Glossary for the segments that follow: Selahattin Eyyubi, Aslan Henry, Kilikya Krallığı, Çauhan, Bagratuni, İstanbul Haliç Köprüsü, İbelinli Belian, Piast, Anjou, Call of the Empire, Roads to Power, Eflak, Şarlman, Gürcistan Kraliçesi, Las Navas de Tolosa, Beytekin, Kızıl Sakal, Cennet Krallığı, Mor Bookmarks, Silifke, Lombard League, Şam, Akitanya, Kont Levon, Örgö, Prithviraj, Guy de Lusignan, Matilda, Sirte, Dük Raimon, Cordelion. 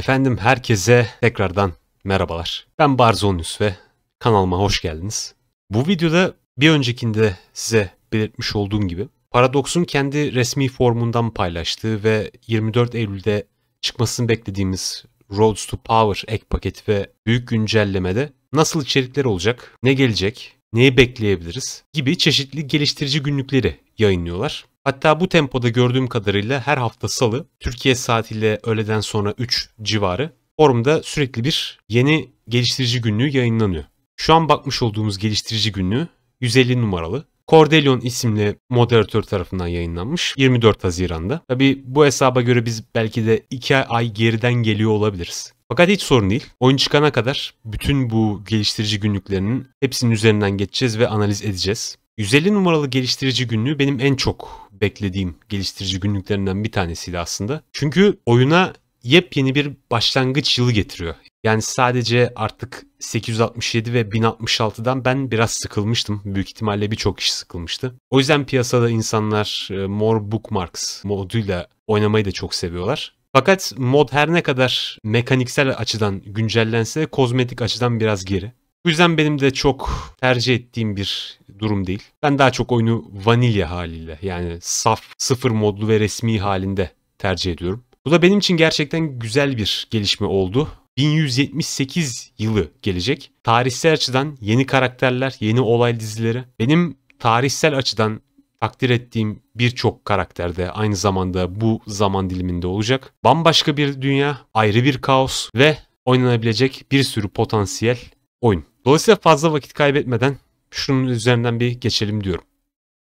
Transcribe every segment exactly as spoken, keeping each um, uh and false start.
Efendim herkese tekrardan merhabalar. Ben Barzonius ve kanalıma hoş geldiniz. Bu videoda bir öncekinde size belirtmiş olduğum gibi Paradox'un kendi resmi formundan paylaştığı ve yirmi dört Eylül'de çıkmasını beklediğimiz Roads to Power ek paket ve büyük güncellemede nasıl içerikler olacak, ne gelecek, neyi bekleyebiliriz gibi çeşitli geliştirici günlükleri yayınlıyorlar. Hatta bu tempoda gördüğüm kadarıyla her hafta salı Türkiye saatiyle öğleden sonra üç civarı forumda sürekli bir yeni geliştirici günlüğü yayınlanıyor. Şu an bakmış olduğumuz geliştirici günlüğü yüz elli numaralı. Cordelion isimli moderatör tarafından yayınlanmış yirmi dört Haziran'da. Tabi bu hesaba göre biz belki de iki ay geriden geliyor olabiliriz. Fakat hiç sorun değil. Oyun çıkana kadar bütün bu geliştirici günlüklerinin hepsinin üzerinden geçeceğiz ve analiz edeceğiz. yüz elli numaralı geliştirici günlüğü benim en çok beklediğim geliştirici günlüklerinden bir tanesiydi aslında. Çünkü oyuna yepyeni bir başlangıç yılı getiriyor. Yani sadece artık sekiz yüz altmış yedi ve bin altmış altı'dan ben biraz sıkılmıştım. Büyük ihtimalle birçok kişi sıkılmıştı. O yüzden piyasada insanlar Mor Bookmarks moduyla oynamayı da çok seviyorlar. Fakat mod her ne kadar mekaniksel açıdan güncellense kozmetik açıdan biraz geri. Bu yüzden benim de çok tercih ettiğim bir durum değil. Ben daha çok oyunu vanilya haliyle, yani saf, sıfır modlu ve resmi halinde tercih ediyorum. Bu da benim için gerçekten güzel bir gelişme oldu. bin yüz yetmiş sekiz yılı gelecek. Tarihsel açıdan yeni karakterler, yeni olay dizileri. Benim tarihsel açıdan takdir ettiğim birçok karakter de aynı zamanda bu zaman diliminde olacak. Bambaşka bir dünya, ayrı bir kaos ve oynanabilecek bir sürü potansiyel oyun. Dolayısıyla fazla vakit kaybetmeden şunun üzerinden bir geçelim diyorum.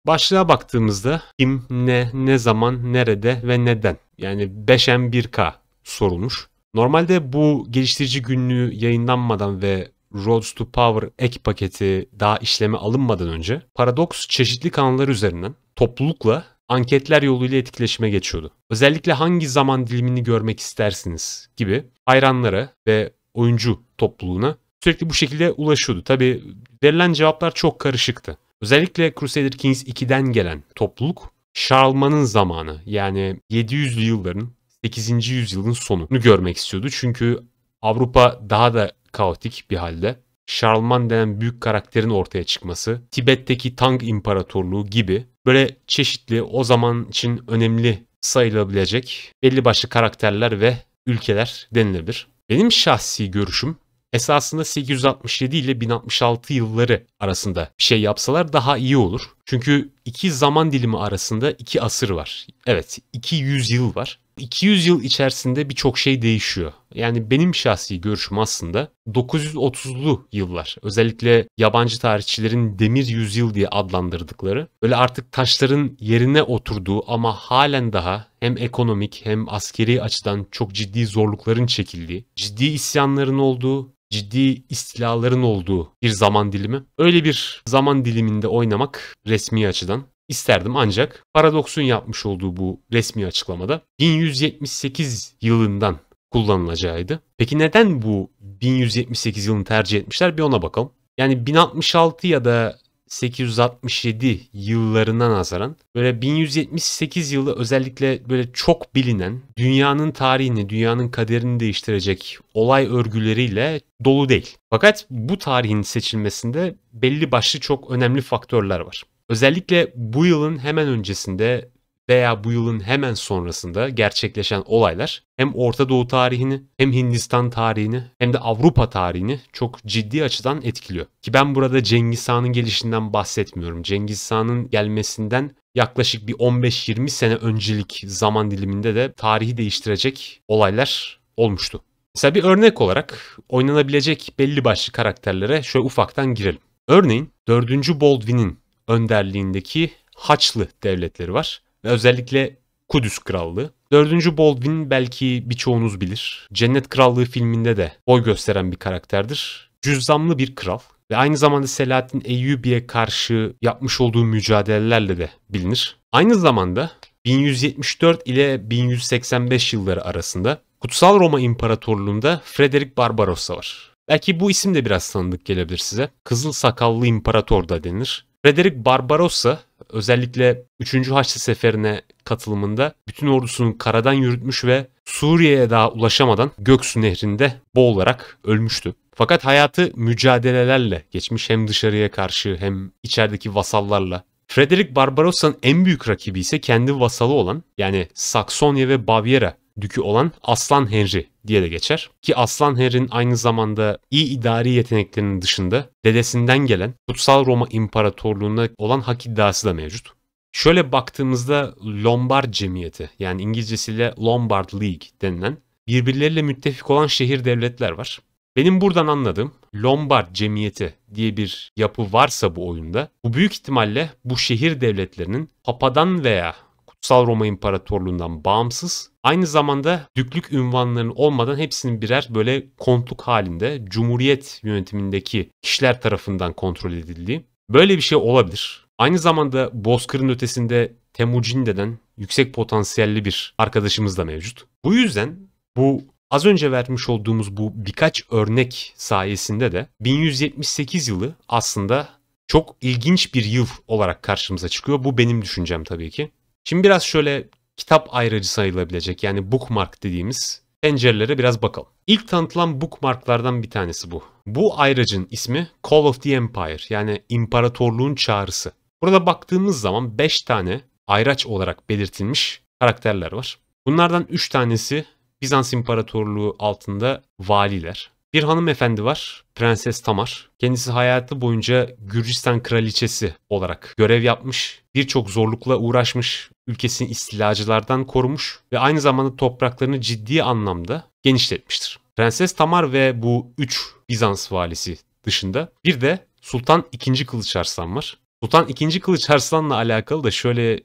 Başlığa baktığımızda kim, ne, ne zaman, nerede ve neden, yani beş M bir K sorulmuş. Normalde bu geliştirici günlüğü yayınlanmadan ve Roads to Power ek paketi daha işleme alınmadan önce Paradox çeşitli kanallar üzerinden toplulukla anketler yoluyla etkileşime geçiyordu. Özellikle hangi zaman dilimini görmek istersiniz gibi hayranlara ve oyuncu topluluğuna sürekli bu şekilde ulaşıyordu. Tabi verilen cevaplar çok karışıktı. Özellikle Crusader Kings iki'den gelen topluluk Şarlman'ın zamanı, yani yedi yüzlü yılların, sekizinci yüzyılın sonunu görmek istiyordu. Çünkü Avrupa daha da kaotik bir halde. Şarlman denen büyük karakterin ortaya çıkması, Tibet'teki Tang İmparatorluğu gibi böyle çeşitli o zaman için önemli sayılabilecek belli başlı karakterler ve ülkeler denilebilir. Benim şahsi görüşüm esasında sekiz yüz altmış yedi ile bin altmış altı yılları arasında bir şey yapsalar daha iyi olur. Çünkü iki zaman dilimi arasında iki asır var. Evet, iki yüzyıl var. iki yüz yıl içerisinde birçok şey değişiyor. Yani benim şahsi görüşüm aslında dokuz yüz otuzlu yıllar. Özellikle yabancı tarihçilerin demir yüzyıl diye adlandırdıkları, böyle artık taşların yerine oturduğu ama halen daha hem ekonomik hem askeri açıdan çok ciddi zorlukların çekildiği, ciddi isyanların olduğu, ciddi istilaların olduğu bir zaman dilimi. Öyle bir zaman diliminde oynamak resmi açıdan İsterdim, ancak Paradox'un yapmış olduğu bu resmi açıklamada bin yüz yetmiş sekiz yılından kullanılacağıydı. Peki neden bu bin yüz yetmiş sekiz yılını tercih etmişler, bir ona bakalım. Yani bin altmış altı ya da sekiz yüz altmış yedi yıllarına nazaran böyle bin yüz yetmiş sekiz yılı özellikle böyle çok bilinen, dünyanın tarihini, dünyanın kaderini değiştirecek olay örgüleriyle dolu değil. Fakat bu tarihin seçilmesinde belli başlı çok önemli faktörler var. Özellikle bu yılın hemen öncesinde veya bu yılın hemen sonrasında gerçekleşen olaylar hem Orta Doğu tarihini, hem Hindistan tarihini, hem de Avrupa tarihini çok ciddi açıdan etkiliyor. Ki ben burada Cengiz Han'ın gelişinden bahsetmiyorum. Cengiz Han'ın gelmesinden yaklaşık bir on beş yirmi sene öncelik zaman diliminde de tarihi değiştirecek olaylar olmuştu. Mesela bir örnek olarak oynanabilecek belli başlı karakterlere şöyle ufaktan girelim. Örneğin dördüncü Baldwin'in önderliğindeki Haçlı devletleri var ve özellikle Kudüs Krallığı. dördüncü Baldwin belki birçoğunuz bilir. Cennet Krallığı filminde de boy gösteren bir karakterdir. Cüzzamlı bir kral ve aynı zamanda Selahattin Eyyubi'ye karşı yapmış olduğu mücadelelerle de bilinir. Aynı zamanda bin yüz yetmiş dört ile bin yüz seksen beş yılları arasında Kutsal Roma İmparatorluğu'nda Frederick Barbarossa var. Belki bu isim de biraz tanıdık gelebilir size. Kızıl Sakallı İmparator da denir. Frederick Barbarossa özellikle üçüncü Haçlı Seferi'ne katılımında bütün ordusunu karadan yürütmüş ve Suriye'ye daha ulaşamadan Göksu Nehri'nde boğularak ölmüştü. Fakat hayatı mücadelelerle geçmiş, hem dışarıya karşı hem içerideki vasallarla. Frederick Barbarossa'nın en büyük rakibi ise kendi vasalı olan, yani Saksonya ve Bavyera dükü olan Aslan Henry diye de geçer. Ki Aslan Henry'nin aynı zamanda iyi idari yeteneklerinin dışında dedesinden gelen Kutsal Roma İmparatorluğu'na olan hak iddiası da mevcut. Şöyle baktığımızda Lombard Cemiyeti, yani İngilizcesiyle Lombard League denilen birbirleriyle müttefik olan şehir devletler var. Benim buradan anladığım, Lombard Cemiyeti diye bir yapı varsa bu oyunda, bu büyük ihtimalle bu şehir devletlerinin Papa'dan veya Kutsal Roma İmparatorluğundan bağımsız, aynı zamanda düklük ünvanlarının olmadan hepsinin birer böyle kontluk halinde Cumhuriyet yönetimindeki kişiler tarafından kontrol edildiği, böyle bir şey olabilir. Aynı zamanda Bozkır'ın ötesinde Temuçin denen yüksek potansiyelli bir arkadaşımız da mevcut. Bu yüzden bu az önce vermiş olduğumuz bu birkaç örnek sayesinde de bin yüz yetmiş sekiz yılı aslında çok ilginç bir yıl olarak karşımıza çıkıyor. Bu benim düşüncem tabii ki. Şimdi biraz şöyle kitap ayracı sayılabilecek, yani bookmark dediğimiz pencerelere biraz bakalım. İlk tanıtılan bookmarklardan bir tanesi bu. Bu ayracın ismi Call of the Empire, yani İmparatorluğun Çağrısı. Burada baktığımız zaman beş tane ayraç olarak belirtilmiş karakterler var. Bunlardan üç tanesi Bizans İmparatorluğu altında valiler. Bir hanımefendi var, Prenses Tamar. Kendisi hayatı boyunca Gürcistan Kraliçesi olarak görev yapmış, birçok zorlukla uğraşmış, ülkesini istilacılardan korumuş ve aynı zamanda topraklarını ciddi anlamda genişletmiştir. Prenses Tamar ve bu üç Bizans valisi dışında bir de Sultan İkinci. Kılıç Arslan var. Sultan İkinci. Kılıç Arslan'la alakalı da şöyle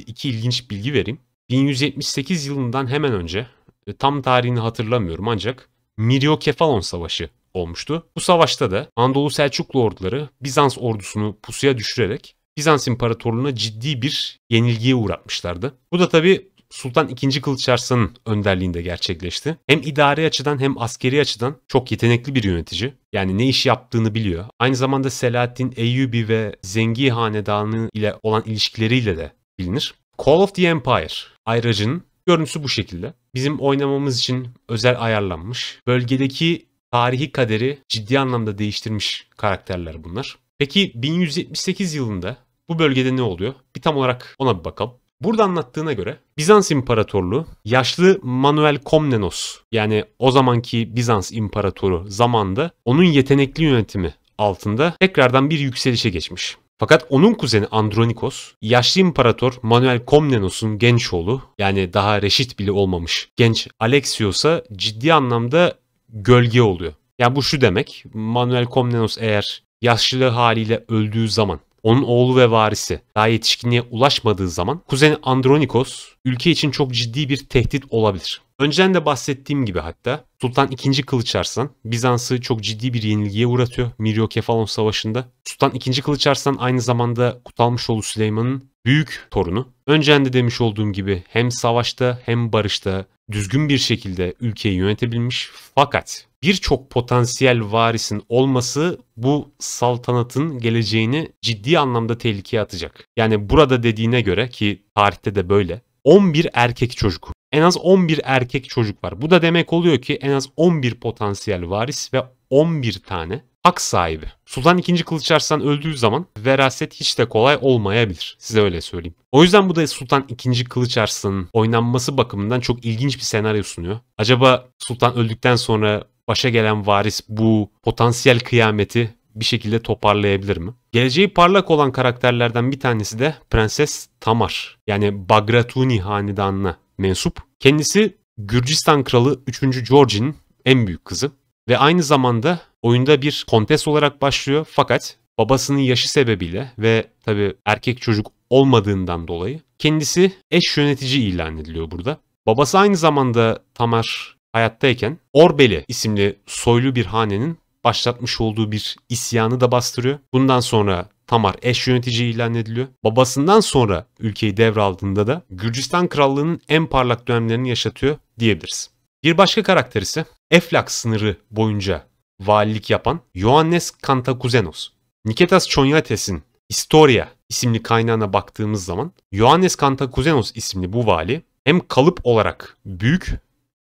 iki ilginç bilgi vereyim. bin yüz yetmiş sekiz yılından hemen önce, tam tarihini hatırlamıyorum ancak, Miryokefalon Savaşı olmuştu. Bu savaşta da Anadolu Selçuklu orduları Bizans ordusunu pusuya düşürerek Bizans İmparatorluğu'na ciddi bir yenilgiye uğratmışlardı. Bu da tabii Sultan İkinci. Kılıç Arslan'ın önderliğinde gerçekleşti. Hem idari açıdan hem askeri açıdan çok yetenekli bir yönetici. Yani ne iş yaptığını biliyor. Aynı zamanda Selahattin Eyyubi ve Zengi Hanedanı ile olan ilişkileriyle de bilinir. Call of the Empire ayracının görüntüsü bu şekilde. Bizim oynamamız için özel ayarlanmış, bölgedeki tarihi kaderi ciddi anlamda değiştirmiş karakterler bunlar. Peki bin yüz yetmiş sekiz yılında bu bölgede ne oluyor? Bir tam olarak ona bir bakalım. Burada anlattığına göre Bizans İmparatorluğu yaşlı Manuel Komnenos, yani o zamanki Bizans İmparatoru zamanda, onun yetenekli yönetimi altında tekrardan bir yükselişe geçmiş. Fakat onun kuzeni Andronikos, yaşlı imparator Manuel Komnenos'un genç oğlu, yani daha reşit bile olmamış genç Alexios'a ciddi anlamda gölge oluyor. Yani bu şu demek, Manuel Komnenos eğer yaşlı haliyle öldüğü zaman, onun oğlu ve varisi daha yetişkinliğe ulaşmadığı zaman kuzeni Andronikos ülke için çok ciddi bir tehdit olabilir. Önceden de bahsettiğim gibi hatta Sultan İkinci. Kılıç Arslan Bizans'ı çok ciddi bir yenilgiye uğratıyor Miryokefalon Savaşı'nda. Sultan İkinci. Kılıç Arslan aynı zamanda Kutalmışoğlu Süleyman'ın büyük torunu. Önceden de demiş olduğum gibi hem savaşta hem barışta düzgün bir şekilde ülkeyi yönetebilmiş, fakat birçok potansiyel varisin olması bu saltanatın geleceğini ciddi anlamda tehlikeye atacak. Yani burada dediğine göre, ki tarihte de böyle, on bir erkek çocuk. En az on bir erkek çocuk var. Bu da demek oluyor ki en az on bir potansiyel varis ve on bir tane hak sahibi. Sultan İkinci. Kılıç Arslan öldüğü zaman veraset hiç de kolay olmayabilir. Size öyle söyleyeyim. O yüzden bu da Sultan İkinci. Kılıç Arslan'ın oynanması bakımından çok ilginç bir senaryo sunuyor. Acaba Sultan öldükten sonra başa gelen varis bu potansiyel kıyameti bir şekilde toparlayabilir mi? Geleceği parlak olan karakterlerden bir tanesi de Prenses Tamar, yani Bagratuni Hanedanı'na mensup. Kendisi Gürcistan Kralı Üçüncü. George'nin en büyük kızı ve aynı zamanda oyunda bir kontes olarak başlıyor, fakat babasının yaşı sebebiyle ve tabii erkek çocuk olmadığından dolayı kendisi eş yönetici ilan ediliyor burada. Babası aynı zamanda Tamar hayattayken Orbeli isimli soylu bir hanenin başlatmış olduğu bir isyanı da bastırıyor. Bundan sonra Tamar eş yönetici ilan ediliyor. Babasından sonra ülkeyi devraldığında da Gürcistan Krallığı'nın en parlak dönemlerini yaşatıyor diyebiliriz. Bir başka karakter ise Eflak sınırı boyunca valilik yapan Ioannes Kantakuzenos. Niketas Choniates'in Historia isimli kaynağına baktığımız zaman Ioannes Kantakuzenos isimli bu vali hem kalıp olarak büyük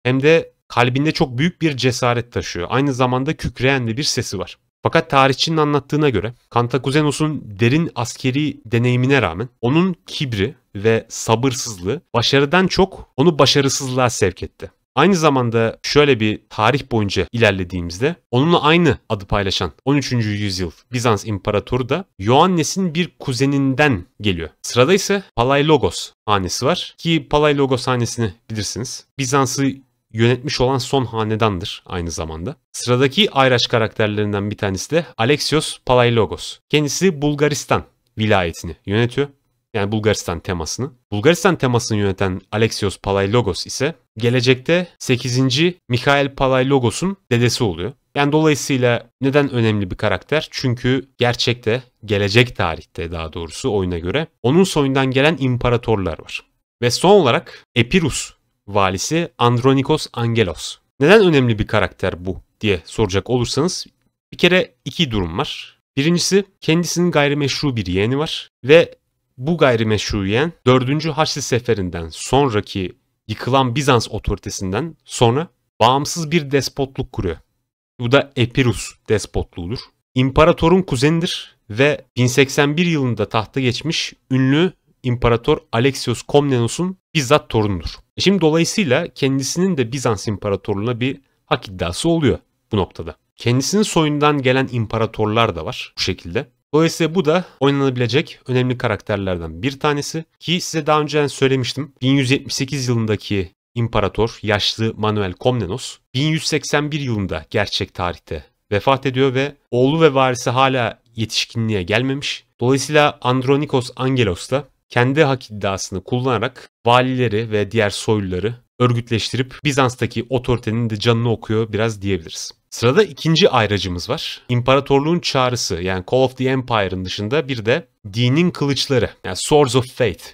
hem de kalbinde çok büyük bir cesaret taşıyor. Aynı zamanda kükreyen de bir sesi var. Fakat tarihçinin anlattığına göre Kantakuzenos'un derin askeri deneyimine rağmen onun kibri ve sabırsızlığı başarıdan çok onu başarısızlığa sevk etti. Aynı zamanda şöyle bir tarih boyunca ilerlediğimizde onunla aynı adı paylaşan on üçüncü yüzyıl Bizans imparatoru da Ioannes'in bir kuzeninden geliyor. Sırada ise Palaiologos hanesi var ki Palaiologos hanesini bilirsiniz. Bizans'ı yönetmiş olan son hanedandır aynı zamanda. Sıradaki ayraç karakterlerinden bir tanesi de Alexios Palaiologos. Kendisi Bulgaristan vilayetini yönetiyor. Yani Bulgaristan temasını. Bulgaristan temasını yöneten Alexios Palaiologos ise gelecekte sekizinci Mikhail Palaiologos'un dedesi oluyor. Yani dolayısıyla neden önemli bir karakter? Çünkü gerçekte, gelecek tarihte daha doğrusu oyuna göre onun soyundan gelen imparatorlar var. Ve son olarak Epirus valisi Andronikos Angelos. Neden önemli bir karakter bu diye soracak olursanız bir kere iki durum var. Birincisi, kendisinin gayrimeşru bir yeğeni var ve bu gayrimeşru yeğen dördüncü Haçlı Seferinden sonraki yıkılan Bizans otoritesinden sonra bağımsız bir despotluk kuruyor. Bu da Epirus despotluğudur. İmparatorun kuzenidir ve bin seksen bir yılında tahta geçmiş ünlü İmparator Alexios Komnenos'un bizzat torunudur. Şimdi dolayısıyla kendisinin de Bizans İmparatorluğu'na bir hak iddiası oluyor bu noktada. Kendisinin soyundan gelen imparatorlar da var bu şekilde. Dolayısıyla bu da oynanabilecek önemli karakterlerden bir tanesi ki size daha önce söylemiştim. bin yüz yetmiş sekiz yılındaki imparator yaşlı Manuel Komnenos bin yüz seksen bir yılında gerçek tarihte vefat ediyor ve oğlu ve varisi hala yetişkinliğe gelmemiş. Dolayısıyla Andronikos Angelos da kendi hak iddiasını kullanarak valileri ve diğer soyluları örgütleştirip Bizans'taki otoritenin de canını okuyor biraz diyebiliriz. Sırada ikinci ayracımız var. İmparatorluğun çağrısı yani Call of the Empire'ın dışında bir de dinin kılıçları yani Swords of Faith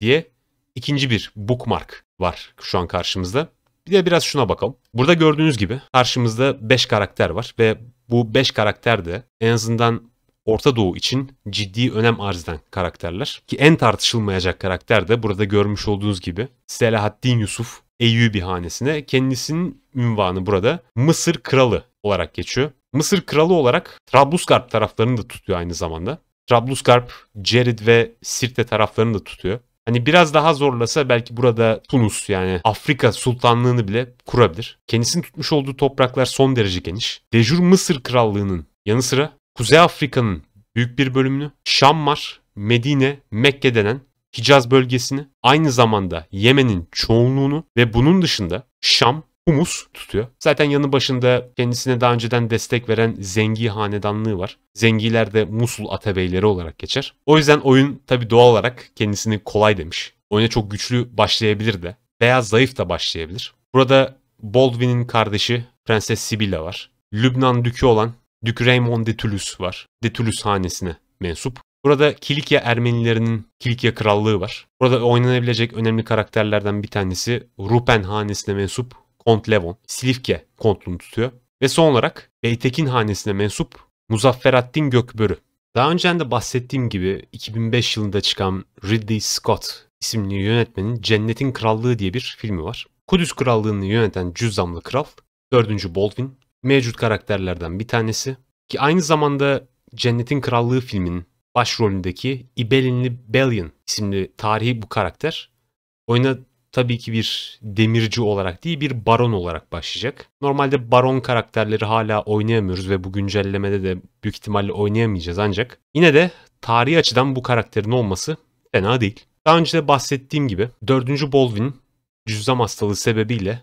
diye ikinci bir bookmark var şu an karşımızda. Bir de biraz şuna bakalım. Burada gördüğünüz gibi karşımızda beş karakter var ve bu beş karakter de en azından Orta Doğu için ciddi önem arz eden karakterler. Ki en tartışılmayacak karakter de burada görmüş olduğunuz gibi Selahattin Yusuf Eyyubi hanesine, kendisinin ünvanı burada Mısır Kralı olarak geçiyor. Mısır Kralı olarak Trablusgarp taraflarını da tutuyor aynı zamanda. Trablusgarp, Cerid ve Sirte taraflarını da tutuyor. Hani biraz daha zorlasa belki burada Tunus yani Afrika Sultanlığını bile kurabilir. Kendisinin tutmuş olduğu topraklar son derece geniş. Dejur Mısır Krallığı'nın yanı sıra Kuzey Afrika'nın büyük bir bölümünü, Şammar, Medine, Mekke denen Hicaz bölgesini, aynı zamanda Yemen'in çoğunluğunu ve bunun dışında Şam, Humus tutuyor. Zaten yanı başında kendisine daha önceden destek veren Zengi Hanedanlığı var. Zengiler de Musul Atabeyleri olarak geçer. O yüzden oyun tabii doğal olarak kendisini kolay demiş. Oyuna çok güçlü başlayabilir de veya zayıf da başlayabilir. Burada Baldwin'in kardeşi Prenses Sibilla var. Lübnan dükü olan Dük Raymond de Toulouse var. De Toulouse hanesine mensup. Burada Kilikya Ermenilerinin Kilikya Krallığı var. Burada oynanabilecek önemli karakterlerden bir tanesi Rupen hanesine mensup Kont Levon. Silifke kontluğunu tutuyor. Ve son olarak Beytekin hanesine mensup Muzafferattin Gökbörü. Daha önceden de bahsettiğim gibi iki bin beş yılında çıkan Ridley Scott isimli yönetmenin Cennetin Krallığı diye bir filmi var. Kudüs Krallığı'nı yöneten Cüzzamlı Kral dördüncü Baldwin mevcut karakterlerden bir tanesi ki aynı zamanda Cennetin Krallığı filminin başrolündeki İbelinli Belian isimli tarihi bu karakter oyuna tabii ki bir demirci olarak değil bir baron olarak başlayacak. Normalde baron karakterleri hala oynayamıyoruz ve bu güncellemede de büyük ihtimalle oynayamayacağız ancak yine de tarihi açıdan bu karakterin olması fena değil. Daha önce de bahsettiğim gibi dördüncü Baldwin cüzzam hastalığı sebebiyle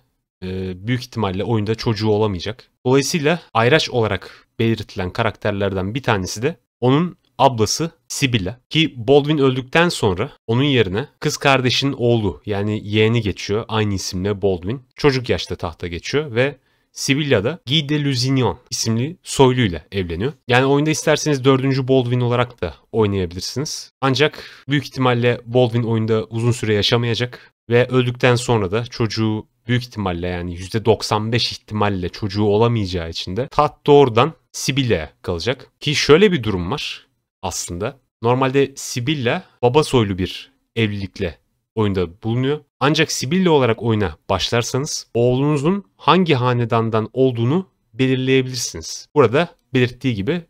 büyük ihtimalle oyunda çocuğu olamayacak. Dolayısıyla ayraç olarak belirtilen karakterlerden bir tanesi de onun ablası Sibilla ki Baldwin öldükten sonra onun yerine kız kardeşinin oğlu yani yeğeni geçiyor aynı isimle Baldwin. Çocuk yaşta tahta geçiyor ve Sibilla da Guy de Lusignan isimli soyluyla evleniyor. Yani oyunda isterseniz dördüncü Baldwin olarak da oynayabilirsiniz. Ancak büyük ihtimalle Baldwin oyunda uzun süre yaşamayacak ve öldükten sonra da çocuğu büyük ihtimalle yani yüzde doksan beş ihtimalle çocuğu olamayacağı için de taht doğrudan Sibilla'ya kalacak. Ki şöyle bir durum var aslında. Normalde Sibilla baba soylu bir evlilikle oyunda bulunuyor. Ancak Sibille olarak oyuna başlarsanız oğlunuzun hangi hanedandan olduğunu belirleyebilirsiniz. Burada belirttiği gibi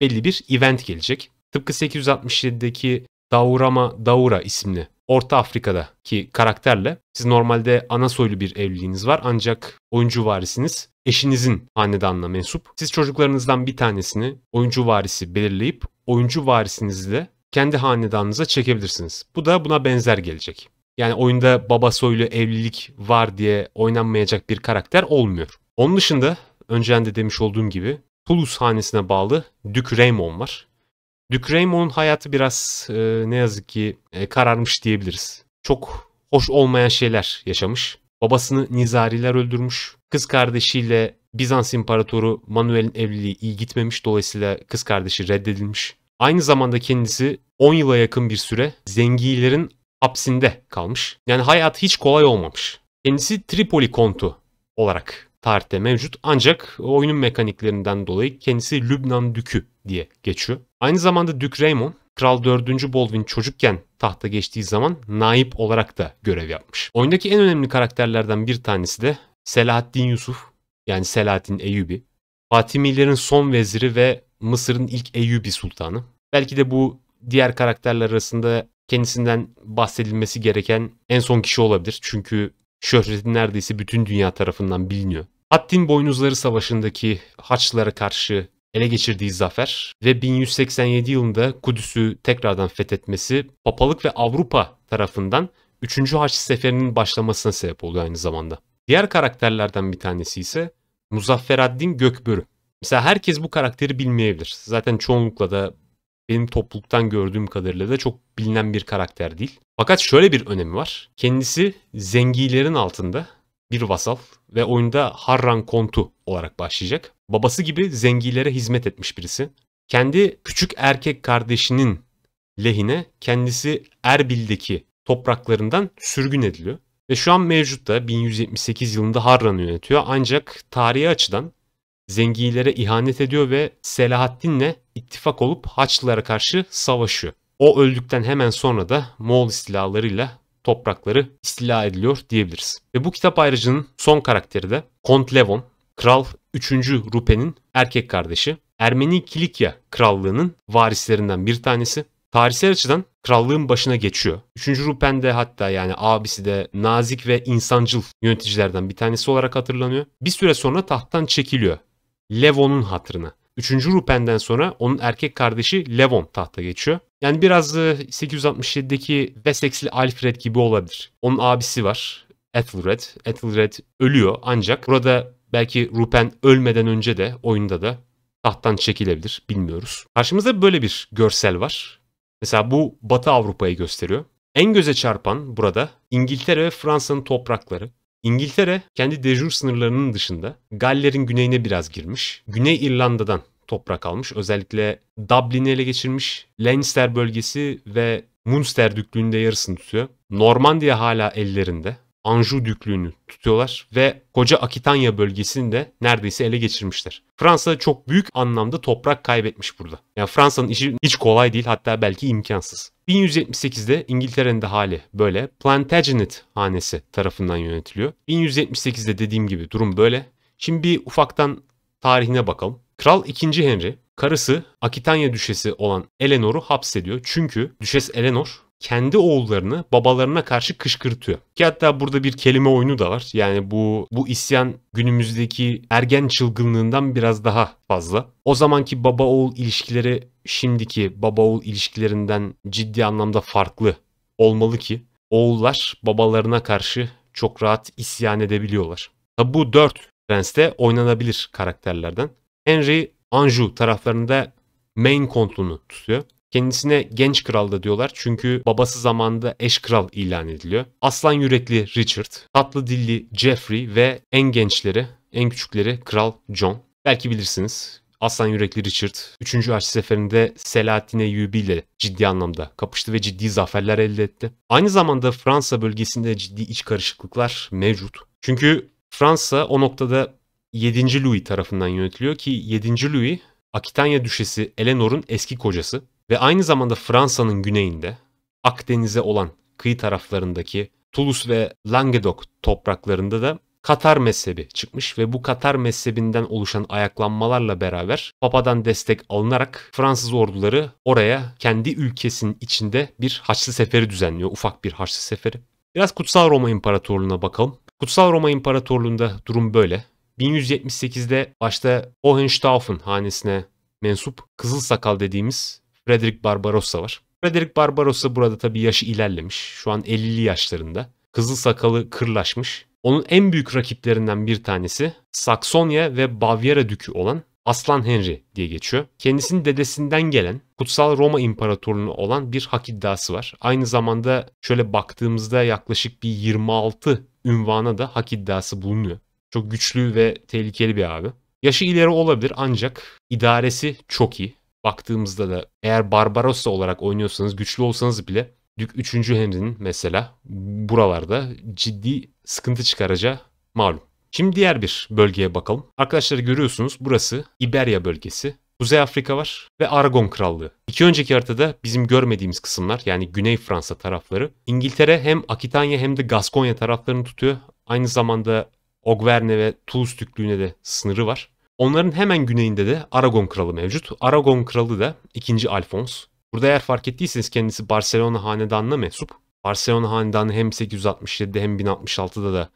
belli bir event gelecek. Tıpkı sekiz yüz altmış yedi'deki Daurama Daura isimli Orta Afrika'daki karakterle siz normalde ana soylu bir evliliğiniz var ancak oyuncu varisiniz eşinizin hanedanına mensup. Siz çocuklarınızdan bir tanesini oyuncu varisi belirleyip oyuncu varisinizle kendi hanedanınıza çekebilirsiniz. Bu da buna benzer gelecek. Yani oyunda baba soylu evlilik var diye oynanmayacak bir karakter olmuyor. Onun dışında önceden de demiş olduğum gibi Toulouse hanesine bağlı Duke Raymond var. Duke Raymond'un hayatı biraz e, ne yazık ki e, kararmış diyebiliriz. Çok hoş olmayan şeyler yaşamış. Babasını Nizariler öldürmüş. Kız kardeşiyle Bizans İmparatoru Manuel'in evliliği iyi gitmemiş. Dolayısıyla kız kardeşi reddedilmiş. Aynı zamanda kendisi on yıla yakın bir süre Zengilerin hapsinde kalmış. Yani hayat hiç kolay olmamış. Kendisi Tripoli kontu olarak tarihte mevcut. Ancak oyunun mekaniklerinden dolayı kendisi Lübnan Dükü diye geçiyor. Aynı zamanda Duke Raymond, Kral dördüncü. Baldwin çocukken tahta geçtiği zaman naip olarak da görev yapmış. Oyundaki en önemli karakterlerden bir tanesi de Selahaddin Yusuf, yani Selahattin Eyyubi. Fatimilerin son veziri ve Mısır'ın ilk Eyyubi sultanı. Belki de bu diğer karakterler arasında kendisinden bahsedilmesi gereken en son kişi olabilir. Çünkü şöhreti neredeyse bütün dünya tarafından biliniyor. Hattin Boynuzları Savaşı'ndaki Haçlılara karşı ele geçirdiği zafer ve bin yüz seksen yedi yılında Kudüs'ü tekrardan fethetmesi Papalık ve Avrupa tarafından üçüncü. Haçlı Seferi'nin başlamasına sebep oluyor aynı zamanda. Diğer karakterlerden bir tanesi ise Muzaffereddin Gökbörü. Mesela herkes bu karakteri bilmeyebilir. Zaten çoğunlukla da benim topluluktan gördüğüm kadarıyla da çok bilinen bir karakter değil. Fakat şöyle bir önemi var. Kendisi Zengilerin altında bir vasal ve oyunda Harran Kontu olarak başlayacak. Babası gibi Zengilere hizmet etmiş birisi. Kendi küçük erkek kardeşinin lehine kendisi Erbil'deki topraklarından sürgün ediliyor. Ve şu an mevcutta bin yüz yetmiş sekiz yılında Harran'ı yönetiyor. Ancak tarihi açıdan Zengilere ihanet ediyor ve Selahaddin'le ittifak olup Haçlılara karşı savaşıyor. O öldükten hemen sonra da Moğol istilalarıyla toprakları istila ediliyor diyebiliriz. Ve bu kitap ayrıcının son karakteri de Kont Levon, Kral üçüncü. Rupe'nin erkek kardeşi, Ermeni Kilikya Krallığı'nın varislerinden bir tanesi. Tarihsel açıdan krallığın başına geçiyor. üçüncü. Rupen de hatta yani abisi de nazik ve insancıl yöneticilerden bir tanesi olarak hatırlanıyor. Bir süre sonra tahttan çekiliyor. Levon'un hatırına. üçüncü. Rupen'den sonra onun erkek kardeşi Levon tahta geçiyor. Yani biraz sekiz yüz altmış yedi'deki Wessex'li Alfred gibi olabilir. Onun abisi var, Ethelred. Ethelred ölüyor ancak burada belki Rupen ölmeden önce de oyunda da tahttan çekilebilir, bilmiyoruz. Karşımızda böyle bir görsel var. Mesela bu Batı Avrupa'yı gösteriyor. En göze çarpan burada İngiltere ve Fransa'nın toprakları. İngiltere kendi de jure sınırlarının dışında Galler'in güneyine biraz girmiş. Güney İrlanda'dan toprak almış. Özellikle Dublin'i ele geçirmiş. Leinster bölgesi ve Munster Düklüğü'nde yarısını tutuyor. Normandiya hala ellerinde. Anjou Düklüğü'nü tutuyorlar ve koca Akitanya bölgesini de neredeyse ele geçirmişler. Fransa çok büyük anlamda toprak kaybetmiş burada. Yani Fransa'nın işi hiç kolay değil, hatta belki imkansız. bin yüz yetmiş sekiz'de İngiltere'nin de hali böyle. Plantagenet hanesi tarafından yönetiliyor. bin yüz yetmiş sekiz'de dediğim gibi durum böyle. Şimdi bir ufaktan tarihine bakalım. Kral ikinci. Henry, karısı Akitanya Düşesi olan Eleanor'u hapsediyor. Çünkü Düşes Eleanor kendi oğullarını babalarına karşı kışkırtıyor. Ki hatta burada bir kelime oyunu da var. Yani bu bu isyan günümüzdeki ergen çılgınlığından biraz daha fazla. O zamanki baba oğul ilişkileri şimdiki baba oğul ilişkilerinden ciddi anlamda farklı olmalı ki oğullar babalarına karşı çok rahat isyan edebiliyorlar. Tabi bu dört prens de oynanabilir karakterlerden. Henry Anjou taraflarında Maine kontunu tutuyor. Kendisine genç kral da diyorlar çünkü babası zamanında eş kral ilan ediliyor. Aslan yürekli Richard, tatlı dilli Geoffrey ve en gençleri, en küçükleri Kral John. Belki bilirsiniz Aslan yürekli Richard üçüncü. Haçlı Seferi'nde Selahattin Eyyubi ile ciddi anlamda kapıştı ve ciddi zaferler elde etti. Aynı zamanda Fransa bölgesinde ciddi iç karışıklıklar mevcut. Çünkü Fransa o noktada yedinci. Louis tarafından yönetiliyor ki yedinci. Louis Akitanya Düşesi Eleanor'un eski kocası. Ve aynı zamanda Fransa'nın güneyinde Akdeniz'e olan kıyı taraflarındaki Toulouse ve Languedoc topraklarında da Katar mezhebi çıkmış ve bu Katar mezhebinden oluşan ayaklanmalarla beraber Papa'dan destek alınarak Fransız orduları oraya kendi ülkesinin içinde bir Haçlı Seferi düzenliyor. Ufak bir Haçlı Seferi. Biraz Kutsal Roma İmparatorluğu'na bakalım. Kutsal Roma İmparatorluğu'nda durum böyle. bin yüz yetmiş sekizde başta Hohenstaufen hanesine mensup Kızıl Sakal dediğimiz Frederick Barbarossa var. Frederick Barbarossa burada tabii yaşı ilerlemiş. Şu an ellili yaşlarında. Kızıl Sakalı kırlaşmış. Onun en büyük rakiplerinden bir tanesi Saksonya ve Bavyera dükü olan Aslan Henry diye geçiyor. Kendisinin dedesinden gelen Kutsal Roma İmparatorluğu olan bir hak iddiası var. Aynı zamanda şöyle baktığımızda yaklaşık bir yirmi altı ünvana da hak iddiası bulunuyor. Çok güçlü ve tehlikeli bir abi. Yaşı ileri olabilir ancak idaresi çok iyi. Baktığımızda da eğer Barbarossa olarak oynuyorsanız, güçlü olsanız bile Dük üçüncü. Henry'nin mesela buralarda ciddi sıkıntı çıkaracağı malum. Şimdi diğer bir bölgeye bakalım. Arkadaşlar görüyorsunuz burası İberya bölgesi. Kuzey Afrika var ve Aragon Krallığı. İki önceki haritada bizim görmediğimiz kısımlar, yani Güney Fransa tarafları. İngiltere hem Akitanya hem de Gaskonya taraflarını tutuyor. Aynı zamanda Auvergne ve Toulouse Düklüğü'ne de sınırı var. Onların hemen güneyinde de Aragon Kralı mevcut. Aragon Kralı da ikinci. Alphonse. Burada eğer fark ettiyseniz kendisi Barcelona Hanedanı'na mensup. Barcelona Hanedanı hem sekiz yüz altmış yedide hem bin altmış altıda da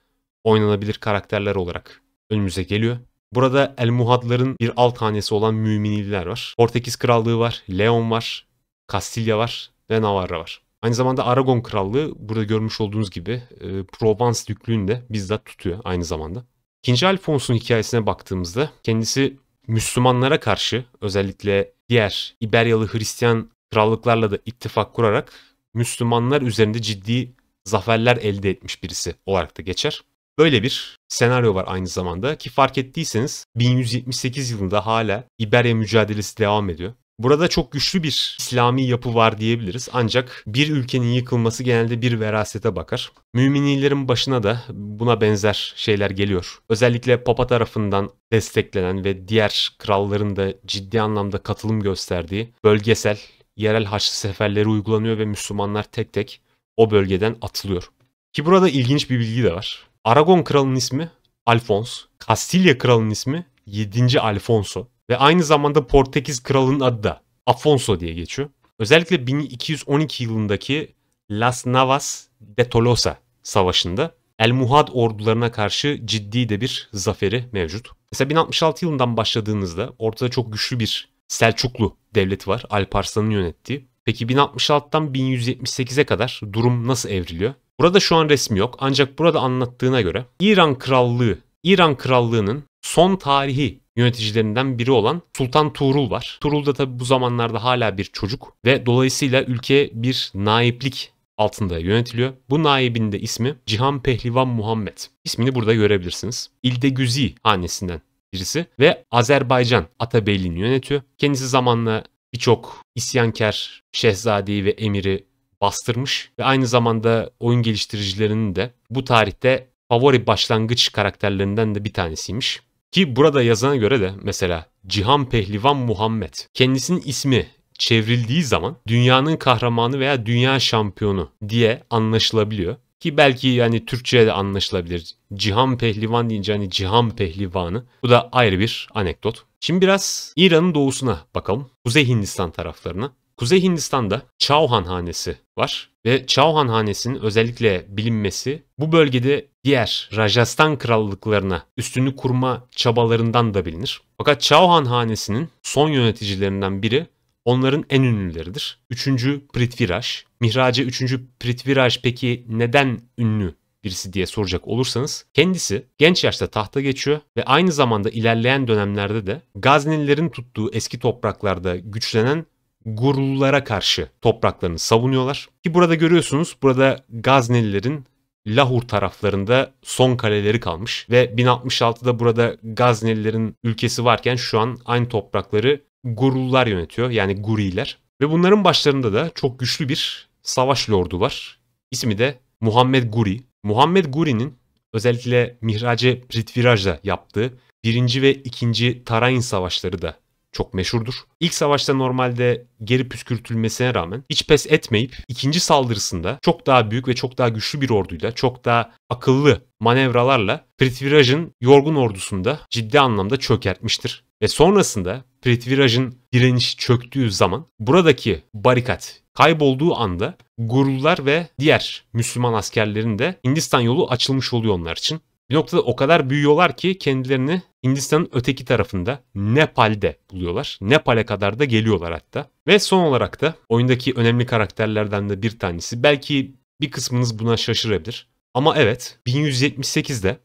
oynanabilir karakterler olarak önümüze geliyor. Burada Elmuhadların bir alt hanesi olan Müminililer var. Portekiz Krallığı var, Leon var, Kastilya var ve Navarra var. Aynı zamanda Aragon Krallığı burada görmüş olduğunuz gibi e, Provence Düklüğü'nü de bizzat tutuyor aynı zamanda. İkinci. Alphonse'un hikayesine baktığımızda kendisi Müslümanlara karşı, özellikle diğer İberyalı Hristiyan krallıklarla da ittifak kurarak Müslümanlar üzerinde ciddi zaferler elde etmiş birisi olarak da geçer. Böyle bir senaryo var aynı zamanda ki fark ettiyseniz bin yüz yetmiş sekiz yılında hala İberya mücadelesi devam ediyor. Burada çok güçlü bir İslami yapı var diyebiliriz ancak bir ülkenin yıkılması genelde bir verasete bakar. Müminilerin başına da buna benzer şeyler geliyor. Özellikle Papa tarafından desteklenen ve diğer kralların da ciddi anlamda katılım gösterdiği bölgesel, yerel Haçlı seferleri uygulanıyor ve Müslümanlar tek tek o bölgeden atılıyor. Ki burada ilginç bir bilgi de var. Aragon kralının ismi Alphonse, Kastilya kralının ismi yedinci. Alfonso ve aynı zamanda Portekiz kralının adı da Afonso diye geçiyor. Özellikle bin iki yüz on iki yılındaki Las Navas de Tolosa savaşında Elmuhad ordularına karşı ciddi de bir zaferi mevcut. Mesela bin altmış altı yılından başladığınızda ortada çok güçlü bir Selçuklu devleti var, Alparslan'ın yönettiği. Peki bin altmış altıdan bin yüz yetmiş sekize kadar durum nasıl evriliyor? Burada şu an resmi yok ancak burada anlattığına göre İran Krallığı, İran Krallığı'nın son tarihi yöneticilerinden biri olan Sultan Tuğrul var. Tuğrul da tabi bu zamanlarda hala bir çocuk ve dolayısıyla ülke bir naiplik altında yönetiliyor. Bu naibin de ismi Cihan Pehlivan Muhammed. İsmini burada görebilirsiniz. İldegüzi hanesinden birisi ve Azerbaycan Atabeyliğini yönetiyor. Kendisi zamanla birçok isyankar şehzadeyi ve emiri bastırmış ve aynı zamanda oyun geliştiricilerinin de bu tarihte favori başlangıç karakterlerinden de bir tanesiymiş. Ki burada yazana göre de mesela Cihan Pehlivan Muhammed kendisinin ismi çevrildiği zaman dünyanın kahramanı veya dünya şampiyonu diye anlaşılabiliyor. Ki belki yani Türkçe'ye de anlaşılabilir. Cihan Pehlivan deyince hani Cihan Pehlivanı. Bu da ayrı bir anekdot. Şimdi biraz İran'ın doğusuna bakalım. Kuzey Hindistan taraflarına. Kuzey Hindistan'da Çauhan Hanesi var ve Çauhan Hanesi'nin özellikle bilinmesi bu bölgede diğer Rajasthan krallıklarına üstünlük kurma çabalarından da bilinir. Fakat Çauhan Hanesi'nin son yöneticilerinden biri onların en ünlüleridir. üçüncü. Prithviraj. Mihraca üçüncü. Prithviraj peki neden ünlü birisi diye soracak olursanız kendisi genç yaşta tahta geçiyor ve aynı zamanda ilerleyen dönemlerde de Gaznelilerin tuttuğu eski topraklarda güçlenen Gurlulara karşı topraklarını savunuyorlar. Ki burada görüyorsunuz burada Gaznelilerin Lahur taraflarında son kaleleri kalmış ve bin altmış altıda burada Gaznelilerin ülkesi varken şu an aynı toprakları Gurlular yönetiyor, yani Guriler. Ve bunların başlarında da çok güçlü bir savaş lordu var. İsmi de Muhammed Guri. Muhammed Guri'nin özellikle Mihrace Prithviraj'da yaptığı birinci ve ikinci Tarain savaşları da çok meşhurdur. İlk savaşta normalde geri püskürtülmesine rağmen hiç pes etmeyip ikinci saldırısında çok daha büyük ve çok daha güçlü bir orduyla, çok daha akıllı manevralarla Prithviraj'ın yorgun ordusunu da ciddi anlamda çökertmiştir. Ve sonrasında Prithviraj'ın direnişi çöktüğü zaman buradaki barikat kaybolduğu anda Gurlular ve diğer Müslüman askerlerin de Hindistan yolu açılmış oluyor onlar için. Bir noktada o kadar büyüyorlar ki kendilerini Hindistan'ın öteki tarafında Nepal'de buluyorlar. Nepal'e kadar da geliyorlar hatta. Ve son olarak da oyundaki önemli karakterlerden de bir tanesi. Belki bir kısmınız buna şaşırabilir. Ama evet, bin yüz yetmiş sekizde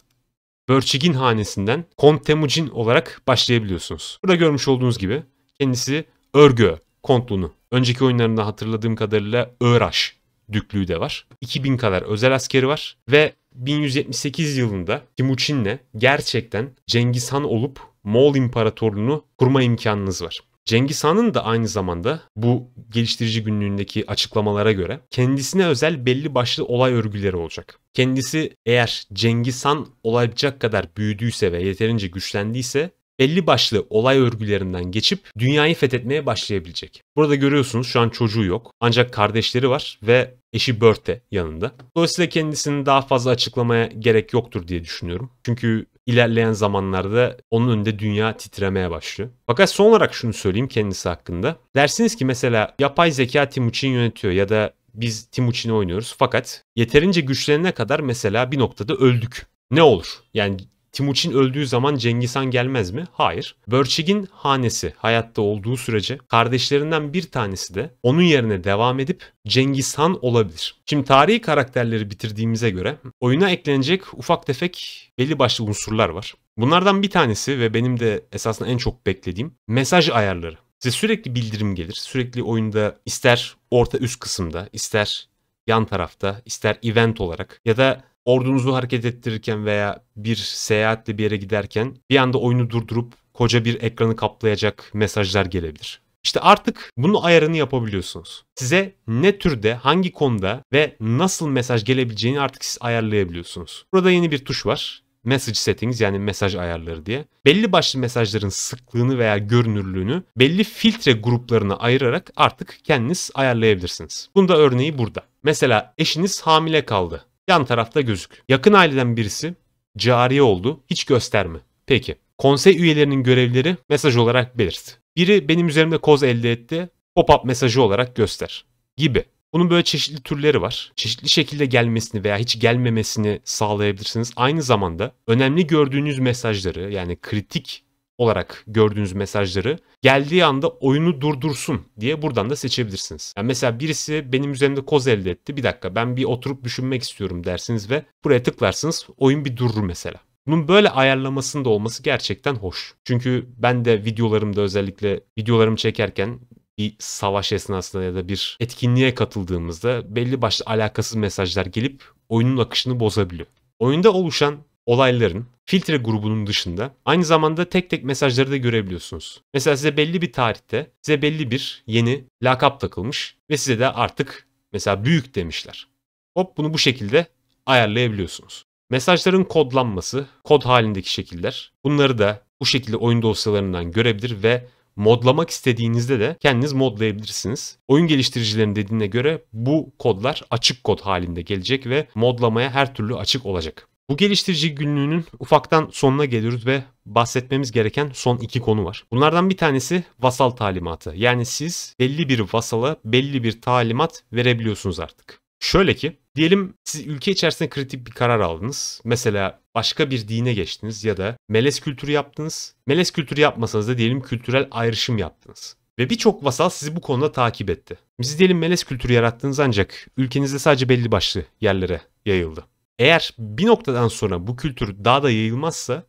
Börçigin hanesinden Kont Temuçin olarak başlayabiliyorsunuz. Burada görmüş olduğunuz gibi kendisi Örgö Kontluğunu. Önceki oyunlarında hatırladığım kadarıyla Öraş Düklüğü de var. iki bin kadar özel askeri var ve bin yüz yetmiş sekiz yılında Timuçin'le gerçekten Cengiz Han olup Moğol İmparatorluğunu kurma imkanınız var. Cengiz Han'ın da aynı zamanda bu geliştirici günlüğündeki açıklamalara göre kendisine özel belli başlı olay örgüleri olacak. Kendisi eğer Cengiz Han olacak kadar büyüdüyse ve yeterince güçlendiyse belli başlı olay örgülerinden geçip dünyayı fethetmeye başlayabilecek. Burada görüyorsunuz şu an çocuğu yok. Ancak kardeşleri var ve eşi Börte yanında. Dolayısıyla kendisini daha fazla açıklamaya gerek yoktur diye düşünüyorum. Çünkü ilerleyen zamanlarda onun önünde dünya titremeye başlıyor. Fakat son olarak şunu söyleyeyim kendisi hakkında. Dersiniz ki mesela yapay zeka Timuçin yönetiyor ya da biz Timuçin'i oynuyoruz. Fakat yeterince güçlenene kadar mesela bir noktada öldük. Ne olur? Yani Timuçin öldüğü zaman Cengiz Han gelmez mi? Hayır. Börçigin hanesi hayatta olduğu sürece kardeşlerinden bir tanesi de onun yerine devam edip Cengiz Han olabilir. Şimdi tarihi karakterleri bitirdiğimize göre oyuna eklenecek ufak tefek belli başlı unsurlar var. Bunlardan bir tanesi ve benim de esasında en çok beklediğim mesaj ayarları. Size sürekli bildirim gelir. Sürekli oyunda ister orta üst kısımda, ister yan tarafta, ister event olarak ya da ordunuzu hareket ettirirken veya bir seyahatle bir yere giderken bir anda oyunu durdurup koca bir ekranı kaplayacak mesajlar gelebilir. İşte artık bunun ayarını yapabiliyorsunuz. Size ne türde, hangi konuda ve nasıl mesaj gelebileceğini artık siz ayarlayabiliyorsunuz. Burada yeni bir tuş var. Message settings, yani mesaj ayarları diye. Belli başlı mesajların sıklığını veya görünürlüğünü belli filtre gruplarına ayırarak artık kendiniz ayarlayabilirsiniz. Bunda örneği burada. Mesela eşiniz hamile kaldı. Yan tarafta gözük. Yakın aileden birisi cariye oldu. Hiç gösterme. Peki. Konsey üyelerinin görevleri mesaj olarak belirt. Biri benim üzerimde koz elde etti. Pop-up mesajı olarak göster. Gibi. Bunun böyle çeşitli türleri var. Çeşitli şekilde gelmesini veya hiç gelmemesini sağlayabilirsiniz. Aynı zamanda önemli gördüğünüz mesajları, yani kritik olarak gördüğünüz mesajları geldiği anda oyunu durdursun diye buradan da seçebilirsiniz. Yani mesela birisi benim üzerimde koz elde etti. Bir dakika ben bir oturup düşünmek istiyorum dersiniz ve buraya tıklarsınız. Oyun bir durur mesela. Bunun böyle ayarlamasının da olması gerçekten hoş. Çünkü ben de videolarımda, özellikle videolarımı çekerken bir savaş esnasında ya da bir etkinliğe katıldığımızda belli başlı alakasız mesajlar gelip oyunun akışını bozabiliyor. Oyunda oluşan olayların filtre grubunun dışında aynı zamanda tek tek mesajları da görebiliyorsunuz. Mesela size belli bir tarihte size belli bir yeni lakap takılmış ve size de artık mesela büyük demişler. Hop, bunu bu şekilde ayarlayabiliyorsunuz. Mesajların kodlanması, kod halindeki şekiller, bunları da bu şekilde oyun dosyalarından görebilir ve modlamak istediğinizde de kendiniz modlayabilirsiniz. Oyun geliştiricilerin dediğine göre bu kodlar açık kod halinde gelecek ve modlamaya her türlü açık olacak. Bu geliştirici günlüğünün ufaktan sonuna geliyoruz ve bahsetmemiz gereken son iki konu var. Bunlardan bir tanesi vasal talimatı. Yani siz belli bir vasala belli bir talimat verebiliyorsunuz artık. Şöyle ki, diyelim siz ülke içerisinde kritik bir karar aldınız. Mesela başka bir dine geçtiniz ya da melez kültürü yaptınız. Melez kültürü yapmasanız da diyelim kültürel ayrışım yaptınız. Ve birçok vasal sizi bu konuda takip etti. Siz diyelim melez kültürü yarattınız ancak ülkenizde sadece belli başlı yerlere yayıldı. Eğer bir noktadan sonra bu kültür daha da yayılmazsa,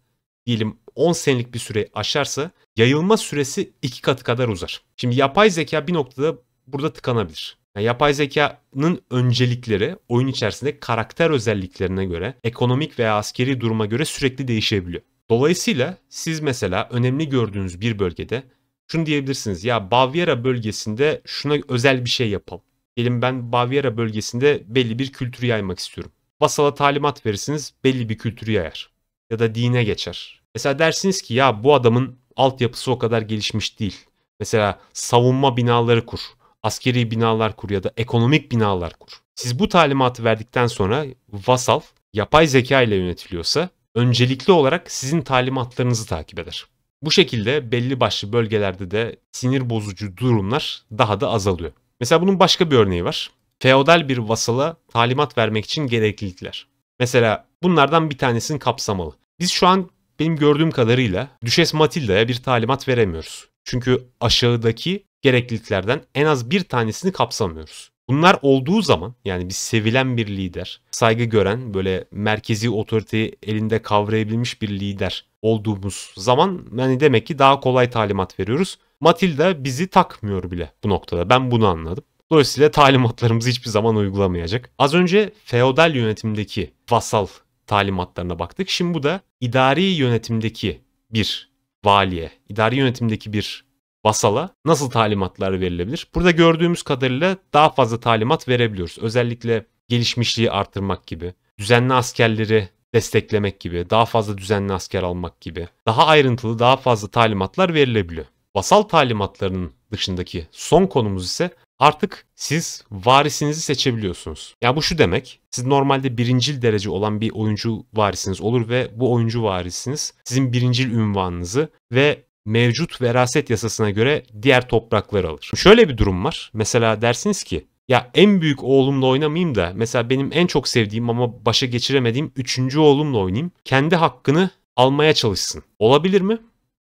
diyelim on senelik bir süre aşarsa yayılma süresi iki katı kadar uzar. Şimdi yapay zeka bir noktada burada tıkanabilir. Yani yapay zekanın öncelikleri oyun içerisinde karakter özelliklerine göre, ekonomik veya askeri duruma göre sürekli değişebiliyor. Dolayısıyla siz mesela önemli gördüğünüz bir bölgede şunu diyebilirsiniz. Ya Bavyera bölgesinde şuna özel bir şey yapalım. Diyelim ben Bavyera bölgesinde belli bir kültürü yaymak istiyorum. Vasala talimat verirsiniz, belli bir kültürü yayar. Ya da dine geçer. Mesela dersiniz ki ya bu adamın altyapısı o kadar gelişmiş değil. Mesela savunma binaları kur, askeri binalar kur ya da ekonomik binalar kur. Siz bu talimatı verdikten sonra vasal yapay zeka ile yönetiliyorsa öncelikli olarak sizin talimatlarınızı takip eder. Bu şekilde belli başlı bölgelerde de sinir bozucu durumlar daha da azalıyor. Mesela bunun başka bir örneği var. Feodal bir vasala talimat vermek için gereklilikler. Mesela bunlardan bir tanesini kapsamalı. Biz şu an benim gördüğüm kadarıyla Düşes Matilda'ya bir talimat veremiyoruz. Çünkü aşağıdaki gerekliliklerden en az bir tanesini kapsamıyoruz. Bunlar olduğu zaman, yani bir sevilen bir lider, saygı gören, böyle merkezi otoriteyi elinde kavrayabilmiş bir lider olduğumuz zaman, yani demek ki daha kolay talimat veriyoruz. Matilda bizi takmıyor bile bu noktada. Ben bunu anladım. Dolayısıyla talimatlarımızı hiçbir zaman uygulamayacak. Az önce feodal yönetimdeki vasal talimatlarına baktık. Şimdi bu da idari yönetimdeki bir valiye, idari yönetimdeki bir vasala nasıl talimatlar verilebilir? Burada gördüğümüz kadarıyla daha fazla talimat verebiliyoruz. Özellikle gelişmişliği artırmak gibi, düzenli askerleri desteklemek gibi, daha fazla düzenli asker almak gibi, daha ayrıntılı, daha fazla talimatlar verilebiliyor. Vasal talimatlarının dışındaki son konumuz ise artık siz varisinizi seçebiliyorsunuz. Ya yani bu şu demek, siz normalde birincil derece olan bir oyuncu varisiniz olur ve bu oyuncu varisiniz sizin birincil ünvanınızı ve mevcut veraset yasasına göre diğer toprakları alır. Şöyle bir durum var. Mesela dersiniz ki ya en büyük oğlumla oynamayayım da mesela benim en çok sevdiğim ama başa geçiremediğim üçüncü oğlumla oynayayım. Kendi hakkını almaya çalışsın. Olabilir mi?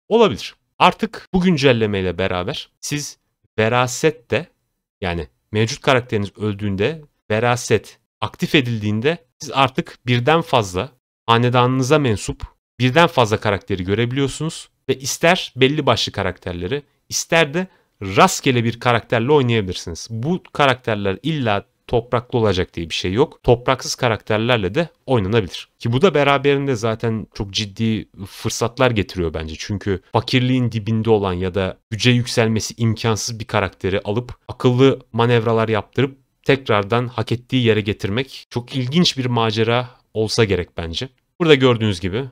Olabilir. Artık bu güncellemeyle beraber siz verasette, yani mevcut karakteriniz öldüğünde veraset aktif edildiğinde siz artık birden fazla hanedanınıza mensup birden fazla karakteri görebiliyorsunuz. Ve ister belli başlı karakterleri, ister de rastgele bir karakterle oynayabilirsiniz. Bu karakterler illa topraklı olacak diye bir şey yok. Topraksız karakterlerle de oynanabilir. Ki bu da beraberinde zaten çok ciddi fırsatlar getiriyor bence. Çünkü fakirliğin dibinde olan ya da güce yükselmesi imkansız bir karakteri alıp akıllı manevralar yaptırıp tekrardan hak ettiği yere getirmek çok ilginç bir macera olsa gerek bence. Burada gördüğünüz gibi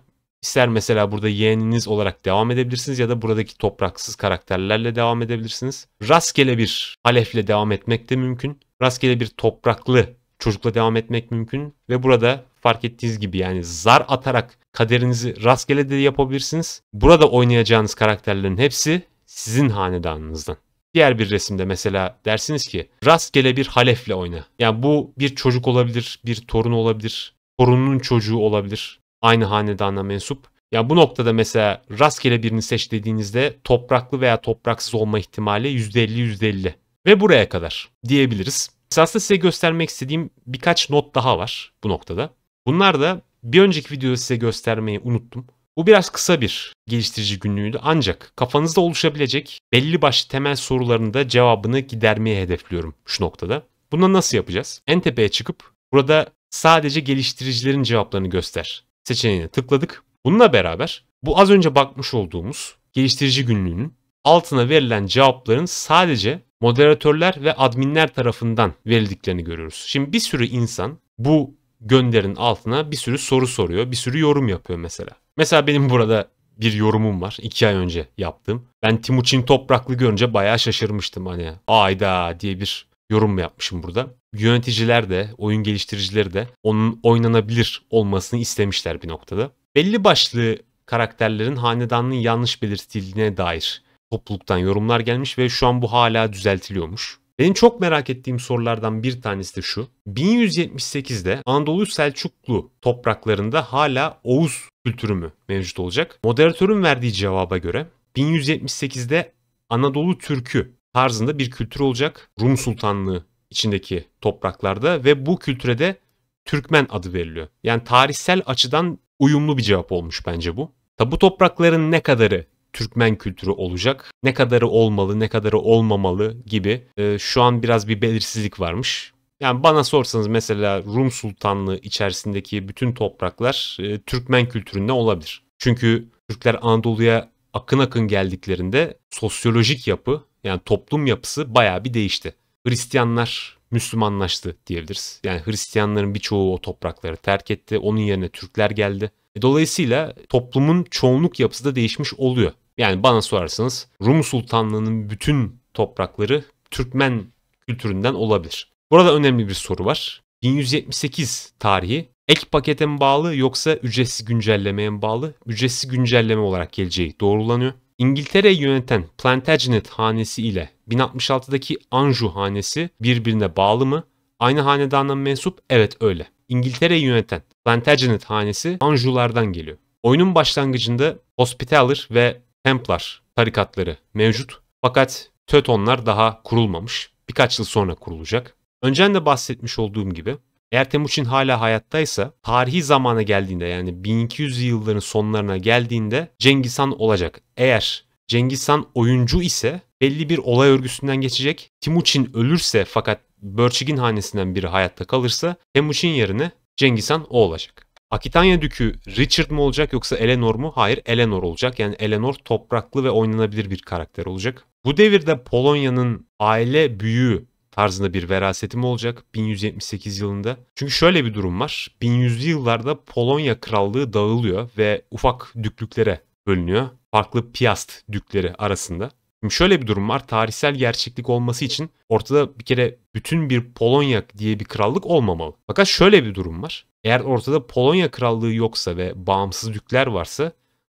İster mesela burada yeğeniniz olarak devam edebilirsiniz ya da buradaki topraksız karakterlerle devam edebilirsiniz. Rastgele bir halefle devam etmek de mümkün. Rastgele bir topraklı çocukla devam etmek mümkün. Ve burada fark ettiğiniz gibi yani zar atarak kaderinizi rastgele de yapabilirsiniz. Burada oynayacağınız karakterlerin hepsi sizin hanedanınızdan. Diğer bir resimde mesela dersiniz ki rastgele bir halefle oyna. Yani bu bir çocuk olabilir, bir torun olabilir, torunun çocuğu olabilir. Aynı hanedana mensup. Ya bu noktada mesela rastgele birini seç dediğinizde topraklı veya topraksız olma ihtimali yüzde elli yüzde elli. Ve buraya kadar diyebiliriz. Esasında size göstermek istediğim birkaç not daha var bu noktada. Bunlar da bir önceki videoda size göstermeyi unuttum. Bu biraz kısa bir geliştirici günlüğüydü ancak kafanızda oluşabilecek belli başlı temel soruların da cevabını gidermeye hedefliyorum şu noktada. Bunu nasıl yapacağız? En tepeye çıkıp burada sadece geliştiricilerin cevaplarını göster seçeneğine tıkladık. Bununla beraber bu az önce bakmış olduğumuz geliştirici günlüğünün altına verilen cevapların sadece moderatörler ve adminler tarafından verildiklerini görüyoruz. Şimdi bir sürü insan bu gönderin altına bir sürü soru soruyor, bir sürü yorum yapıyor mesela. Mesela benim burada bir yorumum var. iki ay önce yaptım. Ben Temuçin topraklı görünce bayağı şaşırmıştım. Hani ayda diye bir yorum yapmışım burada. Yöneticiler de, oyun geliştiricileri de onun oynanabilir olmasını istemişler bir noktada. Belli başlı karakterlerin hanedanlığın yanlış belirtildiğine dair topluluktan yorumlar gelmiş ve şu an bu hala düzeltiliyormuş. Benim çok merak ettiğim sorulardan bir tanesi de şu. bin yüz yetmiş sekizde Anadolu Selçuklu topraklarında hala Oğuz kültürü mü mevcut olacak? Moderatörün verdiği cevaba göre bin yüz yetmiş sekizde Anadolu Türkü tarzında bir kültür olacak. Rum Sultanlığı içindeki topraklarda ve bu kültüre de Türkmen adı veriliyor. Yani tarihsel açıdan uyumlu bir cevap olmuş bence bu. Tabi bu toprakların ne kadarı Türkmen kültürü olacak, ne kadarı olmalı, ne kadarı olmamalı gibi e, şu an biraz bir belirsizlik varmış. Yani bana sorsanız mesela Rum Sultanlığı içerisindeki bütün topraklar e, Türkmen kültüründe olabilir. Çünkü Türkler Anadolu'ya akın akın geldiklerinde sosyolojik yapı, yani toplum yapısı bayağı bir değişti. Hristiyanlar Müslümanlaştı diyebiliriz. Yani Hristiyanların birçoğu o toprakları terk etti. Onun yerine Türkler geldi. Dolayısıyla toplumun çoğunluk yapısı da değişmiş oluyor. Yani bana sorarsanız Rum Sultanlığı'nın bütün toprakları Türkmen kültüründen olabilir. Burada önemli bir soru var. bin yüz yetmiş sekiz tarihi ek pakete mi bağlı yoksa ücretsiz güncellemeye mi bağlı? Ücretsiz güncelleme olarak geleceği doğrulanıyor. İngiltere'yi yöneten Plantagenet hanesi ile bin altmış altıdaki Anjou hanesi birbirine bağlı mı? Aynı hanedanına mensup? Evet öyle. İngiltere'yi yöneten Plantagenet hanesi Anjou'lardan geliyor. Oyunun başlangıcında Hospitaller ve Templar tarikatları mevcut. Fakat Tötonlar daha kurulmamış. Birkaç yıl sonra kurulacak. Önceden de bahsetmiş olduğum gibi eğer Temuçin hala hayattaysa tarihi zamana geldiğinde yani bin iki yüzlü yılların sonlarına geldiğinde Cengiz Han olacak. Eğer Cengiz Han oyuncu ise belli bir olay örgüsünden geçecek. Temuçin ölürse fakat Börçigin hanesinden biri hayatta kalırsa Temuçin yerine Cengiz Han o olacak. Akitanya Dükü Richard mı olacak yoksa Eleanor mu? Hayır, Eleanor olacak. Yani Eleanor topraklı ve oynanabilir bir karakter olacak. Bu devirde Polonya'nın aile büyüğü tarzında bir veraseti mi olacak bin yüz yetmiş sekiz yılında? Çünkü şöyle bir durum var. bin yüzlü yıllarda Polonya Krallığı dağılıyor ve ufak düklüklere bölünüyor. Farklı Piast dükleri arasında. Şimdi şöyle bir durum var. Tarihsel gerçeklik olması için ortada bir kere bütün bir Polonya diye bir krallık olmamalı. Fakat şöyle bir durum var. Eğer ortada Polonya Krallığı yoksa ve bağımsız dükler varsa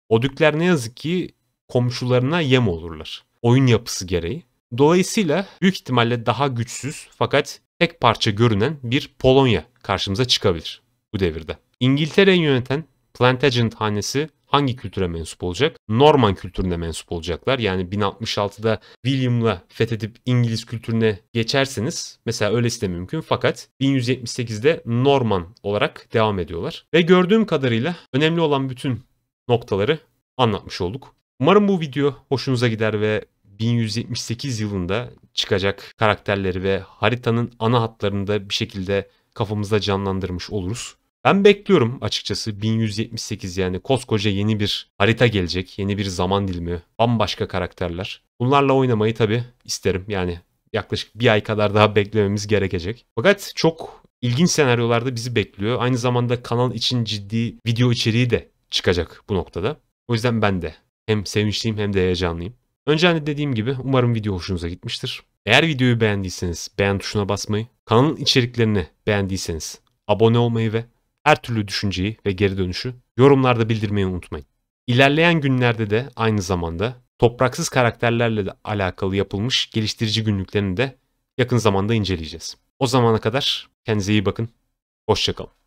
o dükler ne yazık ki komşularına yem olurlar. Oyun yapısı gereği. Dolayısıyla büyük ihtimalle daha güçsüz fakat tek parça görünen bir Polonya karşımıza çıkabilir bu devirde. İngiltere'yi yöneten Plantagenet hanesi hangi kültüre mensup olacak? Norman kültürüne mensup olacaklar. Yani bin altmış altıda William'la fethedip İngiliz kültürüne geçerseniz mesela öylesi de mümkün. Fakat bin yüz yetmiş sekizde Norman olarak devam ediyorlar. Ve gördüğüm kadarıyla önemli olan bütün noktaları anlatmış olduk. Umarım bu video hoşunuza gider ve bin yüz yetmiş sekiz yılında çıkacak karakterleri ve haritanın ana hatlarında bir şekilde kafamızda canlandırmış oluruz. Ben bekliyorum açıkçası bin yüz yetmiş sekiz, yani koskoca yeni bir harita gelecek, yeni bir zaman dilimi, bambaşka karakterler. Bunlarla oynamayı tabii isterim, yani yaklaşık bir ay kadar daha beklememiz gerekecek. Fakat çok ilginç senaryolarda bizi bekliyor. Aynı zamanda kanal için ciddi video içeriği de çıkacak bu noktada. O yüzden ben de hem sevinçliyim hem de heyecanlıyım. Önce dediğim gibi umarım video hoşunuza gitmiştir. Eğer videoyu beğendiyseniz beğen tuşuna basmayı, kanalın içeriklerini beğendiyseniz abone olmayı ve her türlü düşünceyi ve geri dönüşü yorumlarda bildirmeyi unutmayın. İlerleyen günlerde de aynı zamanda topraksız karakterlerle de alakalı yapılmış geliştirici günlüklerini de yakın zamanda inceleyeceğiz. O zamana kadar kendinize iyi bakın, hoşça kalın.